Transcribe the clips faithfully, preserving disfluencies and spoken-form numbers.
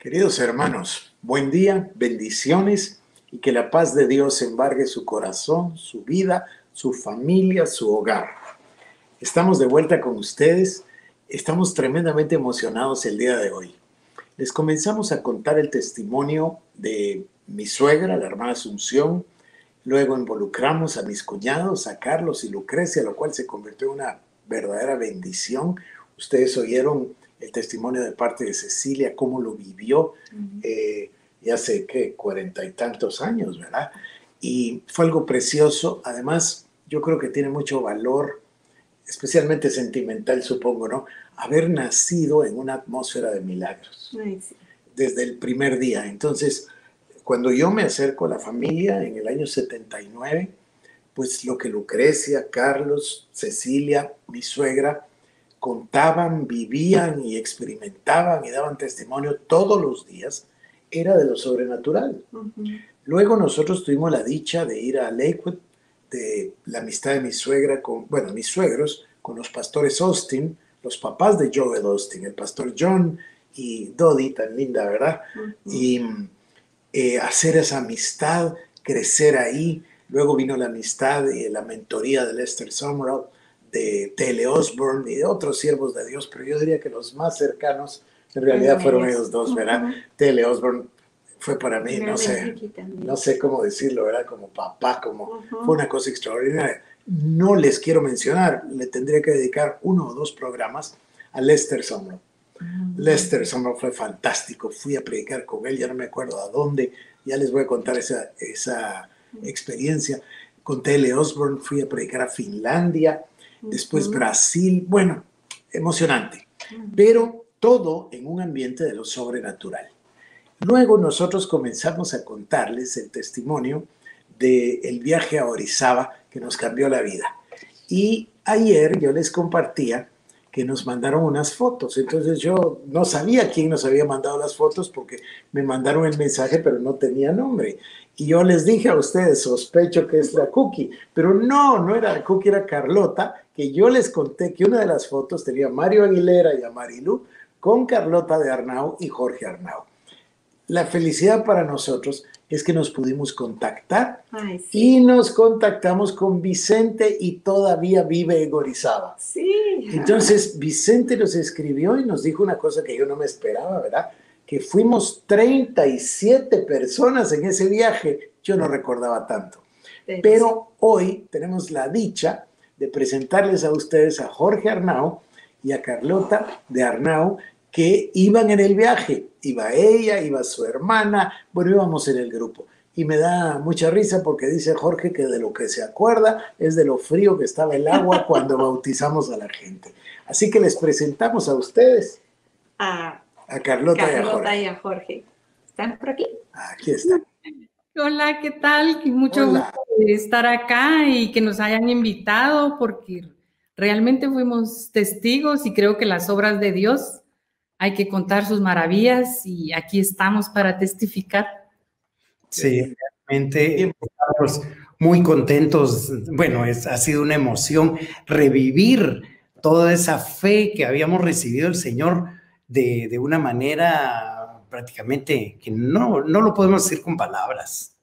Queridos hermanos, buen día, bendiciones y que la paz de Dios embargue su corazón, su vida, su familia, su hogar. Estamos de vuelta con ustedes, estamos tremendamente emocionados el día de hoy. Les comenzamos a contar el testimonio de mi suegra, la hermana Asunción. Luego involucramos a mis cuñados, a Carlos y Lucrecia, lo cual se convirtió en una verdadera bendición. Ustedes oyeron el testimonio de parte de Cecilia, cómo lo vivió eh, ya hace, ¿qué? cuarenta y tantos años, ¿verdad? Y fue algo precioso. Además, yo creo que tiene mucho valor, especialmente sentimental, supongo, ¿no? Haber nacido en una atmósfera de milagros. Ay, sí. Desde el primer día. Entonces, cuando yo me acerco a la familia en el año setenta y nueve, pues lo que Lucrecia, Carlos, Cecilia, mi suegra, contaban, vivían y experimentaban y daban testimonio todos los días, era de lo sobrenatural. Uh-huh. Luego nosotros tuvimos la dicha de ir a Lakewood, de la amistad de mi suegra con, bueno, mis suegros, con los pastores Austin, los papás de Joe Austin, el pastor John y Dodi, tan linda, ¿verdad? Uh-huh. Y eh, hacer esa amistad, crecer ahí. Luego vino la amistad y la mentoría de Lester Somerville, de T L Osborn y de otros siervos de Dios, pero yo diría que los más cercanos en realidad sí, fueron ellos dos, ¿verdad? Uh-huh. T L Osborn fue para mí, no sé, no sé cómo decirlo, ¿verdad? Como papá, como uh-huh. Fue una cosa extraordinaria. No les quiero mencionar, le tendría que dedicar uno o dos programas a Lester Somerville. Uh-huh. Lester Somerville fue fantástico, fui a predicar con él, ya no me acuerdo a dónde, ya les voy a contar esa, esa uh-huh. experiencia. Con T L Osborn fui a predicar a Finlandia, después uh-huh. Brasil, bueno, emocionante, uh-huh. pero todo en un ambiente de lo sobrenatural. Luego nosotros comenzamos a contarles el testimonio del viaje a Orizaba que nos cambió la vida. Y ayer yo les compartía que nos mandaron unas fotos, entonces yo no sabía quién nos había mandado las fotos porque me mandaron el mensaje pero no tenía nombre. Y yo les dije a ustedes, sospecho que es la Kuki, pero no, no era la Kuki, era Carlota, que yo les conté que una de las fotos tenía a Mario Aguilera y a Marilu con Carlota de Arnau y Jorge Arnau. La felicidad para nosotros es que nos pudimos contactar. Ay, sí. Y nos contactamos con Vicente y todavía vive en Orizaba. Sí. Entonces Vicente nos escribió y nos dijo una cosa que yo no me esperaba, ¿verdad? Que fuimos treinta y siete personas en ese viaje. Yo no recordaba tanto. Pero hoy tenemos la dicha de presentarles a ustedes a Jorge Arnau y a Carlota de Arnau, que iban en el viaje. Iba ella, iba su hermana, bueno, íbamos en el grupo. Y me da mucha risa porque dice Jorge que de lo que se acuerda es de lo frío que estaba el agua cuando bautizamos a la gente. Así que les presentamos a ustedes. Ah. A Carlota, Carlota y a Jorge. Y a Jorge. ¿Están por aquí? Aquí están. Hola, ¿qué tal? Mucho Hola. gusto de estar acá y que nos hayan invitado porque realmente fuimos testigos y creo que las obras de Dios hay que contar sus maravillas y aquí estamos para testificar. Sí, realmente estamos muy contentos. Bueno, es, ha sido una emoción revivir toda esa fe que habíamos recibido del Señor. De, de una manera prácticamente que no, no lo podemos decir con palabras.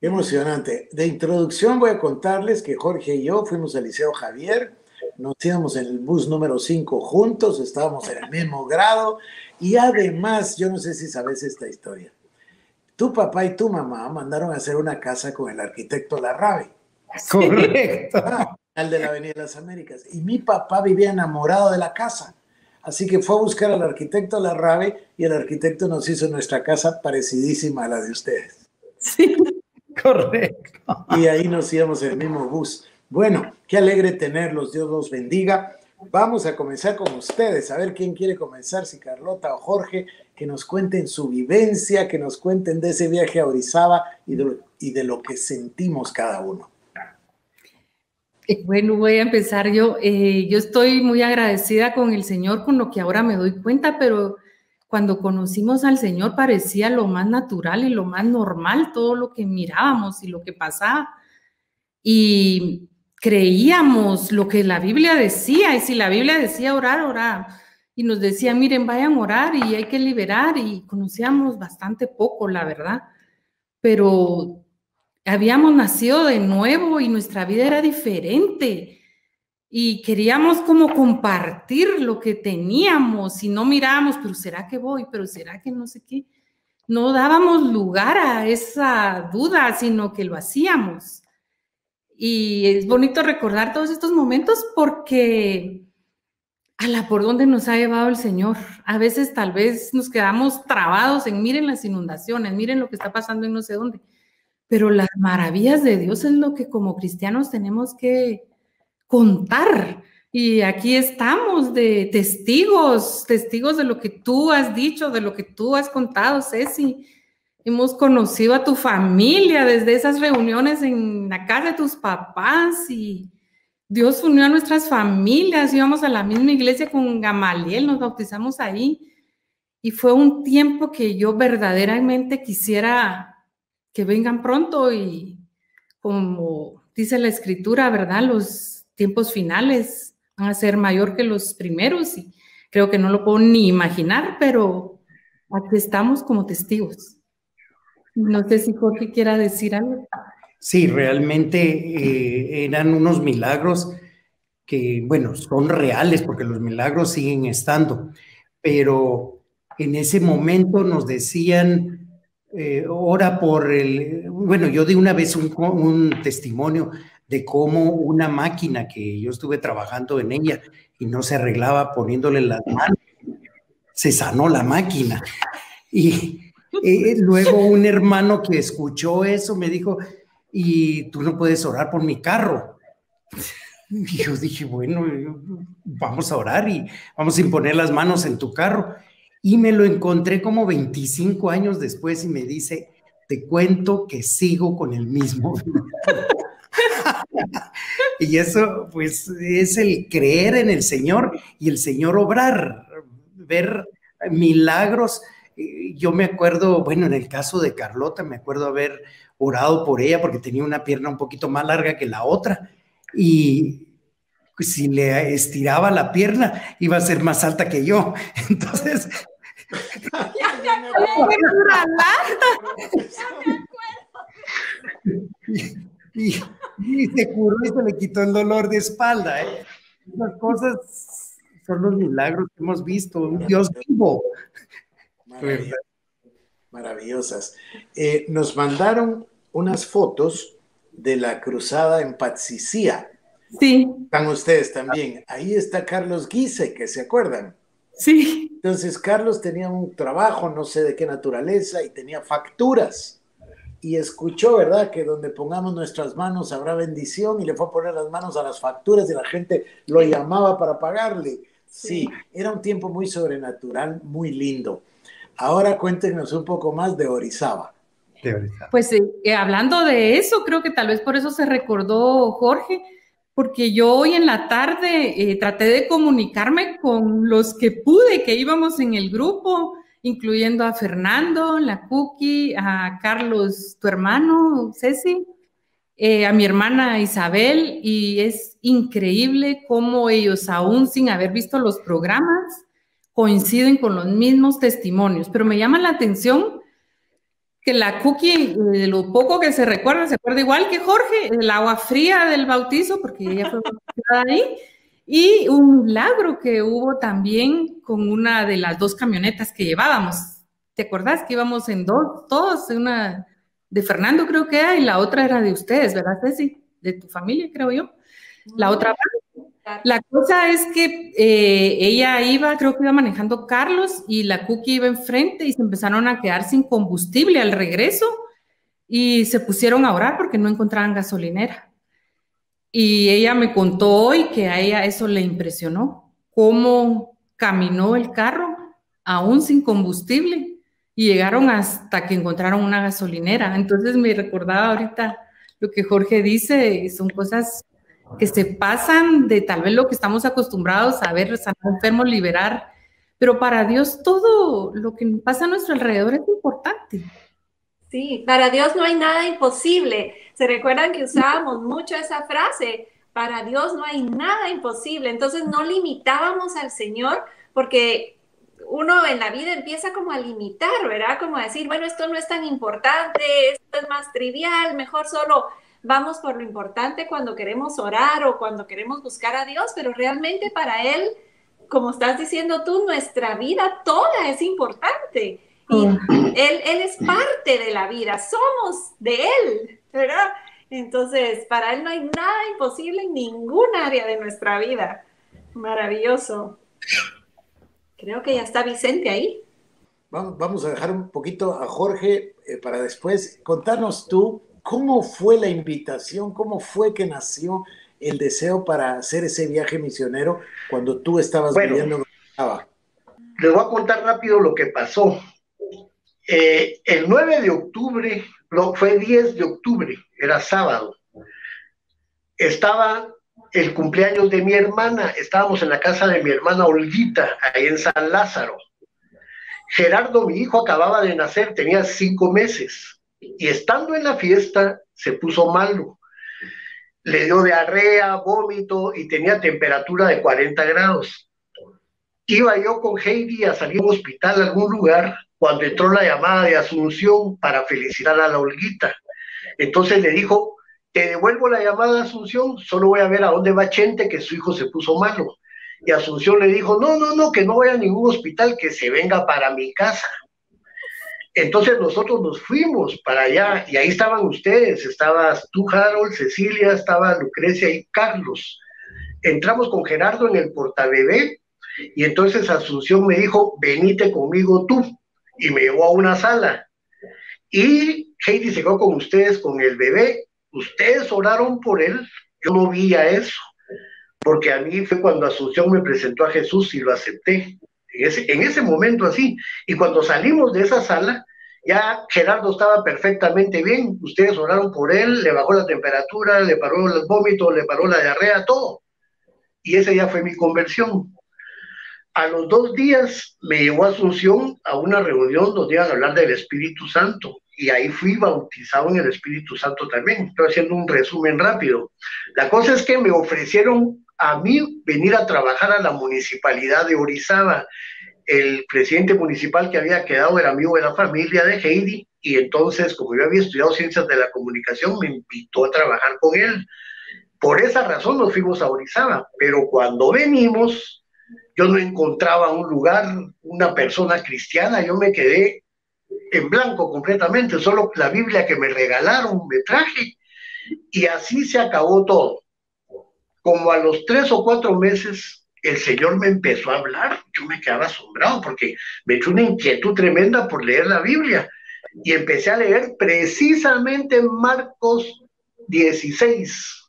Emocionante. De introducción voy a contarles que Jorge y yo fuimos al Liceo Javier, nos íbamos en el bus número cinco juntos, estábamos en el mismo grado y además, yo no sé si sabes esta historia, tu papá y tu mamá mandaron a hacer una casa con el arquitecto Larrabe. Correcto. Al de la Avenida de las Américas. Y mi papá vivía enamorado de la casa. Así que fue a buscar al arquitecto Larrabe y el arquitecto nos hizo nuestra casa parecidísima a la de ustedes. Sí, correcto. Y ahí nos íbamos en el mismo bus. Bueno, qué alegre tenerlos. Dios los bendiga. Vamos a comenzar con ustedes. A ver quién quiere comenzar, si Carlota o Jorge, que nos cuenten su vivencia, que nos cuenten de ese viaje a Orizaba y de lo, y de lo que sentimos cada uno. Bueno, voy a empezar yo. Eh, yo estoy muy agradecida con el Señor, con lo que ahora me doy cuenta, pero cuando conocimos al Señor parecía lo más natural y lo más normal, todo lo que mirábamos y lo que pasaba. Y creíamos lo que la Biblia decía, y si la Biblia decía orar, orar. y nos decía, miren, vayan a orar y hay que liberar, y conocíamos bastante poco, la verdad, pero habíamos nacido de nuevo y nuestra vida era diferente y queríamos como compartir lo que teníamos y no mirábamos, pero ¿será que voy? ¿Pero será que no sé qué? No dábamos lugar a esa duda, sino que lo hacíamos. Y es bonito recordar todos estos momentos porque ala, por dónde nos ha llevado el Señor. A veces tal vez nos quedamos trabados en miren las inundaciones, miren lo que está pasando en no sé dónde. Pero las maravillas de Dios es lo que como cristianos tenemos que contar. Y aquí estamos de testigos, testigos de lo que tú has dicho, de lo que tú has contado, Ceci. Hemos conocido a tu familia desde esas reuniones en la casa de tus papás y Dios unió a nuestras familias. Íbamos a la misma iglesia con Gamaliel, nos bautizamos ahí y fue un tiempo que yo verdaderamente quisiera que vengan pronto y como dice la Escritura, ¿verdad? Los tiempos finales van a ser mayor que los primeros y creo que no lo puedo ni imaginar, pero aquí estamos como testigos. No sé si Jorge quiera decir algo. Sí, realmente eh, eran unos milagros que, bueno, son reales porque los milagros siguen estando, pero en ese momento nos decían, eh, ora por el... Bueno, yo di una vez un, un testimonio de cómo una máquina que yo estuve trabajando en ella y no se arreglaba poniéndole las manos, se sanó la máquina. Y eh, luego un hermano que escuchó eso me dijo... y tú no puedes orar por mi carro. Y yo dije, bueno, vamos a orar y vamos a imponer las manos en tu carro. Y me lo encontré como veinticinco años después y me dice, te cuento que sigo con el mismo. Y eso, pues, es el creer en el Señor y el Señor obrar, ver milagros. Yo me acuerdo, bueno, en el caso de Carlota, me acuerdo haber orado por ella porque tenía una pierna un poquito más larga que la otra y si le estiraba la pierna iba a ser más alta que yo. Entonces... Ya, ya me acuerdo. Y, y, y se curó y se le quitó el dolor de espalda. ¿eh? Esas cosas son los milagros que hemos visto. Un Dios vivo. Maravilla, maravillosas. Eh, nos mandaron unas fotos de la cruzada en Patsicía. Sí. Están ustedes también. Ahí está Carlos Guise, que se acuerdan. Sí. Entonces, Carlos tenía un trabajo, no sé de qué naturaleza, y tenía facturas. Y escuchó, ¿verdad?, que donde pongamos nuestras manos habrá bendición, y le fue a poner las manos a las facturas y la gente lo llamaba para pagarle. Sí, sí. Era un tiempo muy sobrenatural, muy lindo. Ahora cuéntenos un poco más de Orizaba. De Orizaba. Pues eh, hablando de eso, creo que tal vez por eso se recordó Jorge, porque yo hoy en la tarde eh, traté de comunicarme con los que pude, que íbamos en el grupo, incluyendo a Fernando, la Kuki, a Carlos, tu hermano, Ceci, eh, a mi hermana Isabel, y es increíble cómo ellos, aún sin haber visto los programas, coinciden con los mismos testimonios, pero me llama la atención que la Kuki, de lo poco que se recuerda, se acuerda igual que Jorge, el agua fría del bautizo, porque ella fue bautizada ahí, y un milagro que hubo también con una de las dos camionetas que llevábamos. ¿Te acordás que íbamos en dos, todos, una de Fernando creo que era, y la otra era de ustedes, ¿verdad, Ceci? De tu familia, creo yo. La otra La cosa es que eh, ella iba, creo que iba manejando Carlos y la Kuki iba enfrente y se empezaron a quedar sin combustible al regreso y se pusieron a orar porque no encontraban gasolinera. Y ella me contó hoy que a ella eso le impresionó, cómo caminó el carro aún sin combustible y llegaron hasta que encontraron una gasolinera. Entonces me recordaba ahorita lo que Jorge dice, son cosas... que se pasan de tal vez lo que estamos acostumbrados a ver, sanar enfermos, liberar, pero para Dios todo lo que pasa a nuestro alrededor es importante. Sí, para Dios no hay nada imposible. ¿Se recuerdan que usábamos mucho esa frase? Para Dios no hay nada imposible. Entonces no limitábamos al Señor, porque uno en la vida empieza como a limitar, ¿verdad? Como a decir, bueno, esto no es tan importante, esto es más trivial, mejor solo vamos por lo importante cuando queremos orar o cuando queremos buscar a Dios, pero realmente para Él, como estás diciendo tú, nuestra vida toda es importante. Y él, él es parte de la vida, somos de Él, ¿verdad? Entonces, para Él no hay nada imposible en ningún área de nuestra vida. Maravilloso. Creo que ya está Vicente ahí. Vamos a dejar un poquito a Jorge eh, para después. Contanos tú, ¿cómo fue la invitación? ¿Cómo fue que nació el deseo para hacer ese viaje misionero cuando tú estabas bueno, viviendo en Orizaba? Les voy a contar rápido lo que pasó. Eh, el nueve de octubre, no, fue diez de octubre, era sábado, estaba el cumpleaños de mi hermana, estábamos en la casa de mi hermana Olguita, ahí en San Lázaro. Gerardo, mi hijo, acababa de nacer, tenía cinco meses, y estando en la fiesta, se puso malo. Le dio diarrea, vómito, y tenía temperatura de cuarenta grados. Iba yo con Heidi a salir a un hospital, a algún lugar, cuando entró la llamada de Asunción para felicitar a la Olguita. Entonces le dijo, te devuelvo la llamada de Asunción, solo voy a ver a dónde va Chente, que su hijo se puso malo. Y Asunción le dijo, no, no, no, que no vaya a ningún hospital, que se venga para mi casa. Entonces nosotros nos fuimos para allá, y ahí estaban ustedes, estabas tú, Harold, Cecilia, estaba Lucrecia y Carlos. Entramos con Gerardo en el portabebé, y entonces Asunción me dijo, venite conmigo tú. Y me llevó a una sala, y Heidi se quedó con ustedes, con el bebé, ustedes oraron por él, yo no vi a eso, porque a mí fue cuando Asunción me presentó a Jesús y lo acepté, en ese, en ese momento así, y cuando salimos de esa sala, ya Gerardo estaba perfectamente bien, ustedes oraron por él, le bajó la temperatura, le paró el vómito, le paró la diarrea, todo, y esa ya fue mi conversión. A los dos días me llevó a Asunción a una reunión donde iban a hablar del Espíritu Santo, y ahí fui bautizado en el Espíritu Santo también. Estoy haciendo un resumen rápido. La cosa es que me ofrecieron a mí venir a trabajar a la municipalidad de Orizaba. El presidente municipal que había quedado era amigo de la familia de Heidi, y entonces, como yo había estudiado Ciencias de la Comunicación, me invitó a trabajar con él. Por esa razón nos fuimos a Orizaba, pero cuando venimos, yo no encontraba un lugar, una persona cristiana, yo me quedé en blanco completamente, solo la Biblia que me regalaron me traje, y así se acabó todo. Como a los tres o cuatro meses, el Señor me empezó a hablar, yo me quedaba asombrado, porque me echó una inquietud tremenda por leer la Biblia, y empecé a leer precisamente Marcos dieciséis.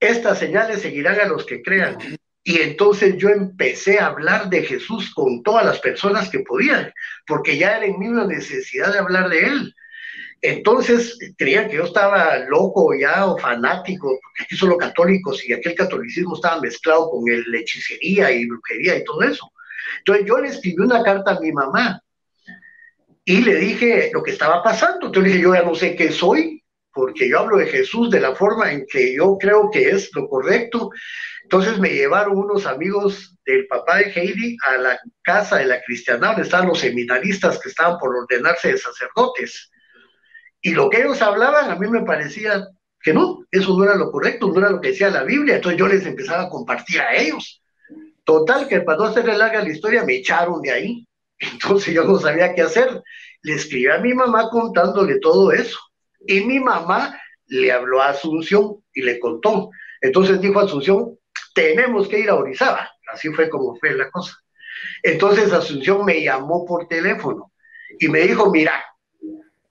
Estas señales seguirán a los que crean. Y entonces yo empecé a hablar de Jesús con todas las personas que podían, porque ya era en mí una necesidad de hablar de Él. Entonces creían que yo estaba loco ya o fanático, porque aquí son los católicos y aquel catolicismo estaba mezclado con el hechicería y brujería y todo eso. Entonces yo le escribí una carta a mi mamá y le dije lo que estaba pasando. Entonces le dije, yo ya no sé qué soy, porque yo hablo de Jesús de la forma en que yo creo que es lo correcto. Entonces me llevaron unos amigos del papá de Heidi a la casa de la cristiandad, donde estaban los seminaristas que estaban por ordenarse de sacerdotes. Y lo que ellos hablaban a mí me parecía que no, eso no era lo correcto, no era lo que decía la Biblia. Entonces yo les empezaba a compartir a ellos. Total, que para no hacerle larga la historia, me echaron de ahí. Entonces yo no sabía qué hacer. Le escribí a mi mamá contándole todo eso. Y mi mamá le habló a Asunción y le contó. Entonces dijo Asunción, tenemos que ir a Orizaba. Así fue como fue la cosa. Entonces Asunción me llamó por teléfono y me dijo, mira,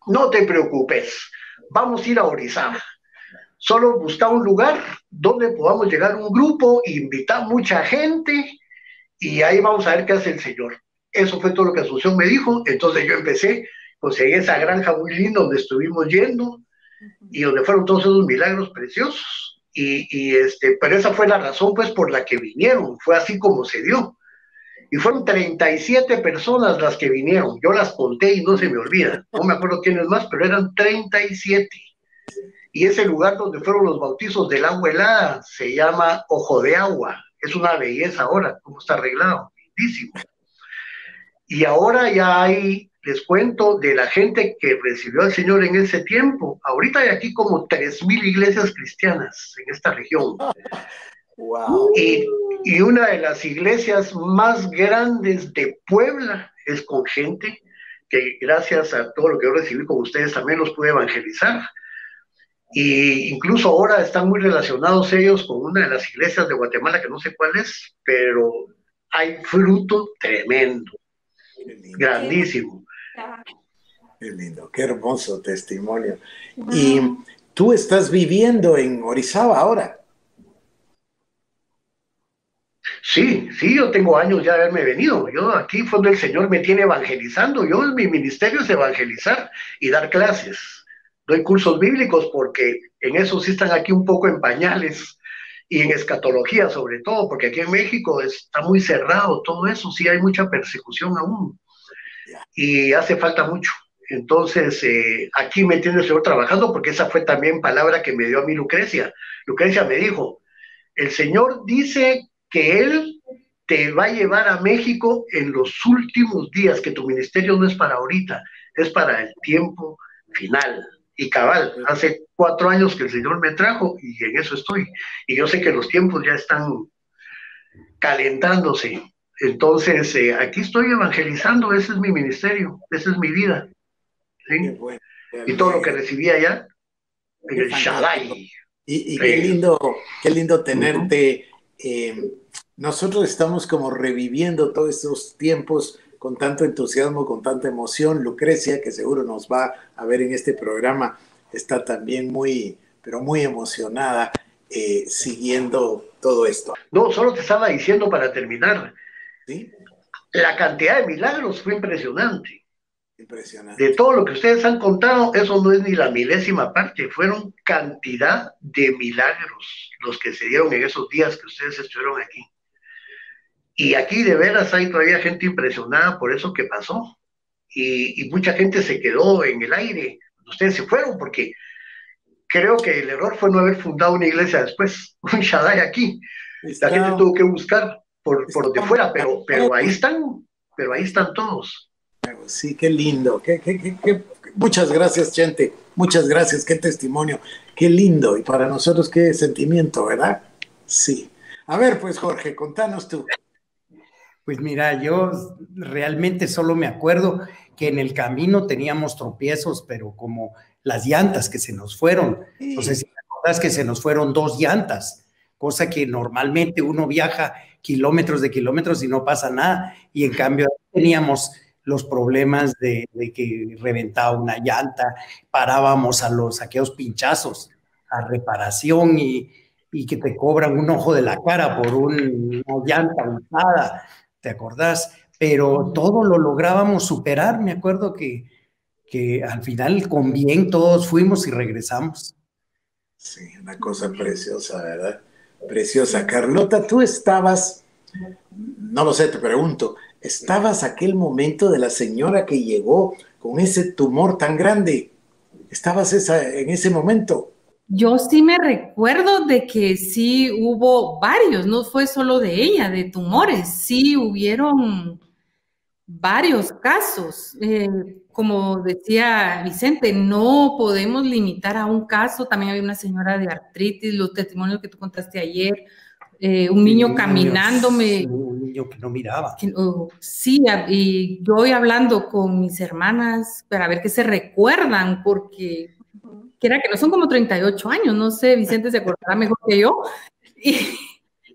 no te preocupes, vamos a ir a Orizaba. Solo busca un lugar donde podamos llegar un grupo, invitar mucha gente y ahí vamos a ver qué hace el Señor. Eso fue todo lo que Asunción me dijo. Entonces yo empecé. Conseguí esa granja muy linda donde estuvimos yendo y donde fueron todos esos milagros preciosos. Y, y este, pero esa fue la razón pues por la que vinieron, fue así como se dio. Y fueron treinta y siete personas las que vinieron, yo las conté y no se me olvida. No me acuerdo quiénes más, pero eran treinta y siete. y es el lugar donde fueron los bautizos del agua helada, se llama Ojo de Agua, es una belleza ahora, cómo está arreglado, lindísimo. Y ahora ya hay, les cuento, de la gente que recibió al Señor en ese tiempo. Ahorita hay aquí como tres mil iglesias cristianas en esta región. Wow. Y, y una de las iglesias más grandes de Puebla es con gente que gracias a todo lo que yo recibí con ustedes también los pude evangelizar. Y incluso ahora están muy relacionados ellos con una de las iglesias de Guatemala, que no sé cuál es, pero hay fruto tremendo, grandísimo. Qué lindo, qué hermoso testimonio. Y tú estás viviendo en Orizaba ahora. Sí, sí, yo tengo años ya de haberme venido. Yo aquí fue donde el Señor me tiene evangelizando. Yo, mi ministerio es evangelizar y dar clases. Doy cursos bíblicos porque en eso sí están aquí un poco en pañales y en escatología sobre todo, porque aquí en México está muy cerrado todo eso, sí hay mucha persecución aún y hace falta mucho. Entonces eh, aquí me tiene el Señor trabajando, porque esa fue también palabra que me dio a mí Lucrecia. Lucrecia me dijo, el Señor dice que Él te va a llevar a México en los últimos días, que tu ministerio no es para ahorita, es para el tiempo final. Y cabal, hace cuatro años que el Señor me trajo y en eso estoy. Y yo sé que los tiempos ya están calentándose. Entonces, eh, aquí estoy evangelizando, ese es mi ministerio, esa es mi vida. ¿Sí? Bueno, y todo lo que recibí allá en el Shaddai. Y, y qué lindo, qué lindo tenerte. Eh, nosotros estamos como reviviendo todos estos tiempos con tanto entusiasmo, con tanta emoción. Lucrecia, que seguro nos va a ver en este programa, está también muy, pero muy emocionada eh, siguiendo todo esto. No, solo te estaba diciendo para terminar, ¿sí? La cantidad de milagros fue impresionante. Impresionante. De todo lo que ustedes han contado, eso no es ni la milésima parte, fueron cantidad de milagros los que se dieron en esos días que ustedes estuvieron aquí. Y aquí de veras hay todavía gente impresionada por eso que pasó. Y, y mucha gente se quedó en el aire. Ustedes se fueron porque creo que el error fue no haber fundado una iglesia después, un Shaddai aquí. Está, la gente tuvo que buscar por, por de fuera, pero, pero ahí están, pero ahí están todos. Sí, qué lindo. Qué, qué, qué, qué. Muchas gracias, gente. Muchas gracias, qué testimonio. Qué lindo. Y para nosotros qué sentimiento, ¿verdad? Sí. A ver, pues Jorge, contanos tú. Pues mira, yo realmente solo me acuerdo que en el camino teníamos tropiezos, pero como las llantas que se nos fueron. Sí. No sé si te acuerdas que se nos fueron dos llantas, cosa que normalmente uno viaja kilómetros de kilómetros y no pasa nada. Y en cambio teníamos los problemas de, de que reventaba una llanta, parábamos a los aquellos pinchazos a reparación y, y que te cobran un ojo de la cara por un, una llanta usada. ¿Te acordás? Pero todo lo lográbamos superar. Me acuerdo que, que al final con bien todos fuimos y regresamos. Sí, una cosa preciosa, ¿verdad? Preciosa. Carlota, tú estabas, no lo sé, te pregunto, ¿estabas aquel momento de la señora que llegó con ese tumor tan grande? ¿Estabas esa, en ese momento? Yo sí me recuerdo de que sí hubo varios, no fue solo de ella, de tumores, sí hubieron varios casos. Eh, como decía Vicente, no podemos limitar a un caso. También había una señora de artritis, los testimonios que tú contaste ayer, eh, un niño caminando. Un niño que no miraba. Que, oh, sí, y yo voy hablando con mis hermanas para ver qué se recuerdan, porque... que era que no son como treinta y ocho años, no sé, Vicente se acordará mejor que yo, y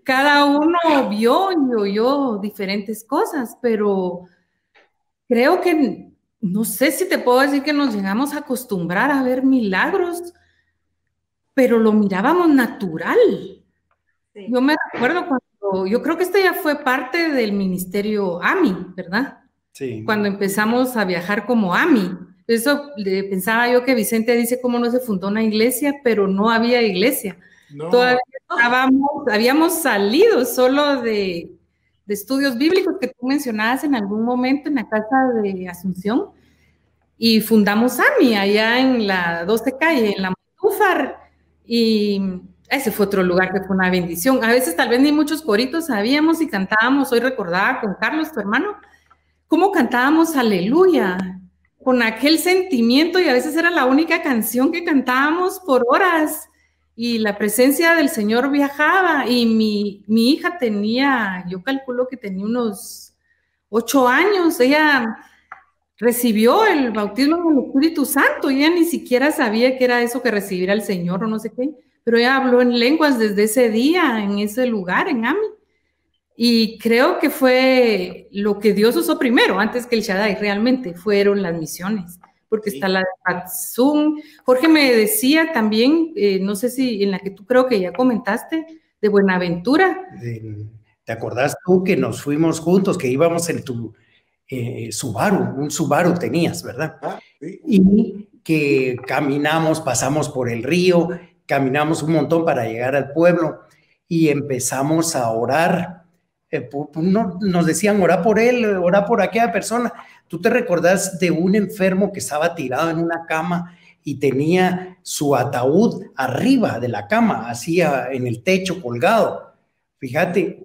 cada uno vio y oyó diferentes cosas, pero creo que, no sé si te puedo decir que nos llegamos a acostumbrar a ver milagros, pero lo mirábamos natural. Sí. Yo me recuerdo cuando, yo creo que esto ya fue parte del ministerio A M I, ¿verdad? Sí. Cuando empezamos a viajar como A M I, eso pensaba yo que Vicente dice cómo no se fundó una iglesia, pero no había iglesia. No. Todavía estábamos, habíamos salido solo de, de estudios bíblicos que tú mencionabas en algún momento en la casa de Asunción y fundamos A M I allá en la doce calle, en la Búfar. Y ese fue otro lugar que fue una bendición. A veces tal vez ni muchos coritos sabíamos y cantábamos. Hoy recordaba con Carlos, tu hermano, cómo cantábamos Aleluya, con aquel sentimiento, y a veces era la única canción que cantábamos por horas, y la presencia del Señor viajaba. Y mi, mi hija tenía, yo calculo que tenía unos ocho años, ella recibió el bautismo en el Espíritu Santo, y ella ni siquiera sabía que era eso, que recibiera el Señor o no sé qué, pero ella habló en lenguas desde ese día, en ese lugar, en A M I, y creo que fue lo que Dios usó primero, antes que el Shaddai realmente, fueron las misiones, porque sí. Está la de Zoom. Jorge me decía también, eh, no sé si en la que tú creo que ya comentaste, de Buenaventura. ¿Te acordás tú que nos fuimos juntos, que íbamos en tu eh, Subaru, un Subaru tenías, ¿verdad? Ah, sí. Y que caminamos, pasamos por el río, caminamos un montón para llegar al pueblo y empezamos a orar. Nos decían, orá por él, orá por aquella persona. ¿Tú te recordás de un enfermo que estaba tirado en una cama y tenía su ataúd arriba de la cama, así en el techo colgado? Fíjate,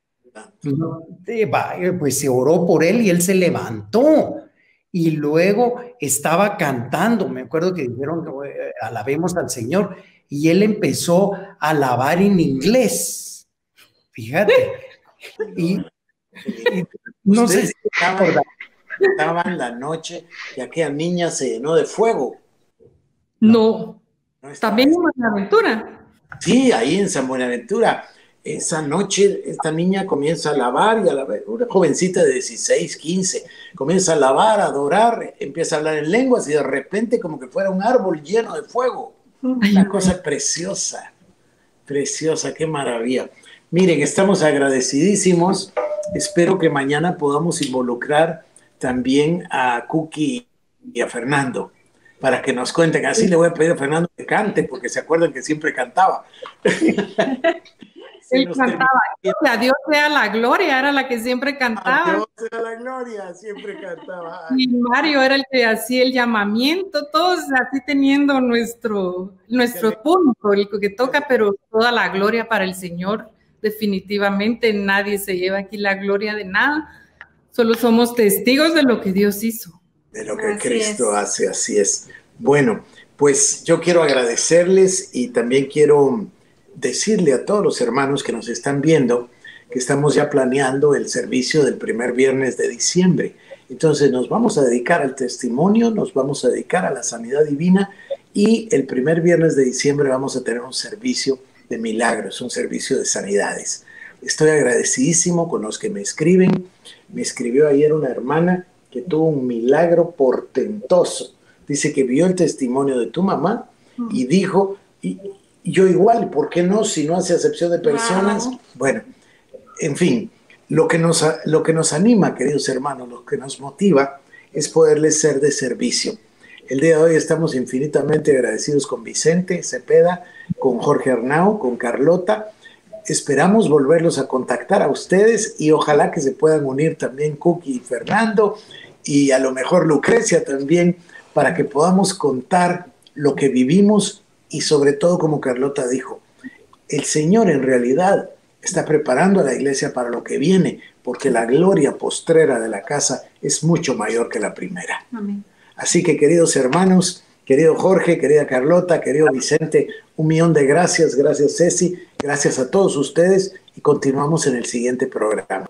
pues se oró por él y él se levantó. Y luego estaba cantando, me acuerdo que dijeron, alabemos al Señor, y él empezó a alabar en inglés. Fíjate. Y, y no sé si estaban, estaban la noche que aquella niña se llenó de fuego. No, no, no también en Buenaventura. Sí, ahí en San Buenaventura. Esa noche esta niña comienza a alabar y a alabar, una jovencita de dieciséis, quince, comienza a alabar, a adorar, empieza a hablar en lenguas y de repente como que fuera un árbol lleno de fuego. Una cosa preciosa, preciosa, qué maravilla. Miren, estamos agradecidísimos. Espero que mañana podamos involucrar también a Kuki y a Fernando para que nos cuenten. Así le voy a pedir a Fernando que cante, porque se acuerdan que siempre cantaba. Él cantaba. A Dios sea la gloria, era la que siempre cantaba. A Dios sea la gloria, siempre cantaba. Y Mario era el que hacía el llamamiento, todos así teniendo nuestro, nuestro punto, el que toca, pero toda la gloria para el Señor. Definitivamente nadie se lleva aquí la gloria de nada, solo somos testigos de lo que Dios hizo. De lo que Cristo hace, así es. Bueno, pues yo quiero agradecerles y también quiero decirle a todos los hermanos que nos están viendo que estamos ya planeando el servicio del primer viernes de diciembre. Entonces nos vamos a dedicar al testimonio, nos vamos a dedicar a la sanidad divina, y el primer viernes de diciembre vamos a tener un servicio de milagros, un servicio de sanidades. Estoy agradecidísimo con los que me escriben. Me escribió ayer una hermana que tuvo un milagro portentoso. Dice que vio el testimonio de tu mamá y dijo, y, y yo igual, ¿por qué no? Si no hace acepción de personas. Wow. Bueno, en fin, lo que nos, lo que nos anima, queridos hermanos, lo que nos motiva es poderles ser de servicio. El día de hoy estamos infinitamente agradecidos con Vicente Cepeda, con Jorge Arnau, con Carlota. Esperamos volverlos a contactar a ustedes y ojalá que se puedan unir también Kuki y Fernando y a lo mejor Lucrecia también, para que podamos contar lo que vivimos y sobre todo, como Carlota dijo, el Señor en realidad está preparando a la iglesia para lo que viene, porque la gloria postrera de la casa es mucho mayor que la primera. Amén. Así que, queridos hermanos, querido Jorge, querida Carlota, querido Vicente, un millón de gracias, gracias Ceci, gracias a todos ustedes, y continuamos en el siguiente programa.